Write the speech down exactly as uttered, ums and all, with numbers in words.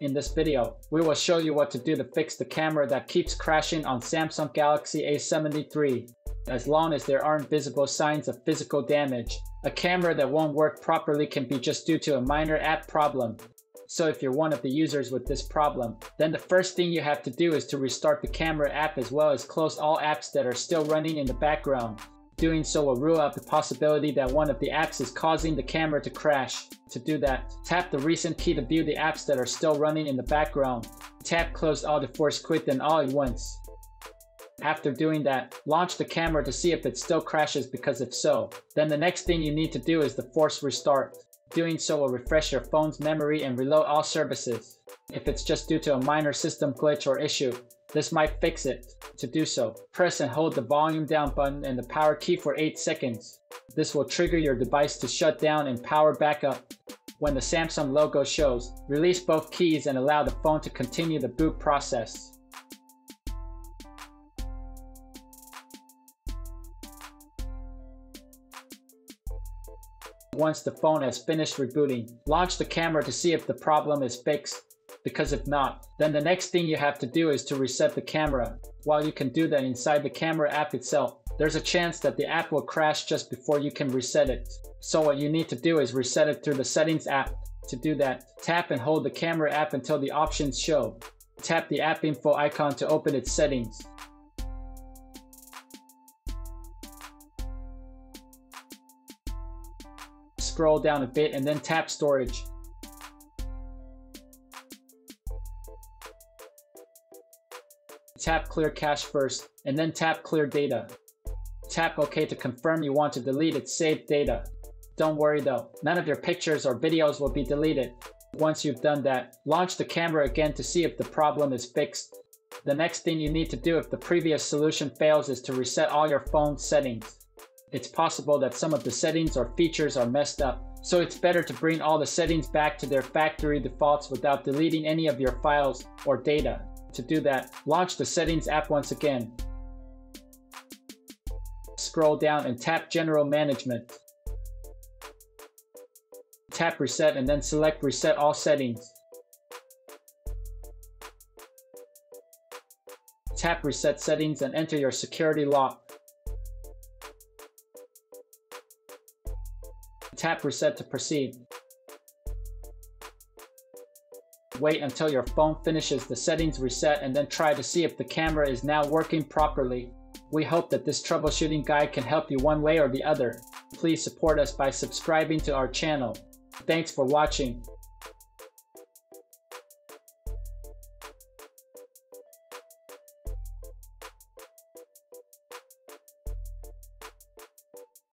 In this video, we will show you what to do to fix the camera that keeps crashing on Samsung Galaxy A seventy-three. As long as there aren't visible signs of physical damage, a camera that won't work properly can be just due to a minor app problem. So if you're one of the users with this problem, then the first thing you have to do is to restart the camera app as well as close all apps that are still running in the background. Doing so will rule out the possibility that one of the apps is causing the camera to crash. To do that, tap the recent key to view the apps that are still running in the background. Tap close all to force quit them all at once. After doing that, launch the camera to see if it still crashes, because if so, then the next thing you need to do is to force restart. Doing so will refresh your phone's memory and reload all services. If it's just due to a minor system glitch or issue, this might fix it. To do so, press and hold the volume down button and the power key for eight seconds. This will trigger your device to shut down and power back up. When the Samsung logo shows, release both keys and allow the phone to continue the boot process. Once the phone has finished rebooting, launch the camera to see if the problem is fixed. Because if not, then the next thing you have to do is to reset the camera. While you can do that inside the camera app itself, there's a chance that the app will crash just before you can reset it. So what you need to do is reset it through the settings app. To do that, tap and hold the camera app until the options show. Tap the app info icon to open its settings. Scroll down a bit and then tap storage. Tap clear cache first, and then tap clear data. Tap OK to confirm you want to delete its saved data. Don't worry though, none of your pictures or videos will be deleted. Once you've done that, launch the camera again to see if the problem is fixed. The next thing you need to do if the previous solution fails is to reset all your phone settings. It's possible that some of the settings or features are messed up, so it's better to bring all the settings back to their factory defaults without deleting any of your files or data. To do that, launch the settings app once again. Scroll down and tap General Management. Tap Reset and then select Reset All Settings. Tap Reset Settings and enter your security lock. Tap Reset to proceed. Wait until your phone finishes the settings reset and then try to see if the camera is now working properly. We hope that this troubleshooting guide can help you one way or the other. Please support us by subscribing to our channel. Thanks for watching.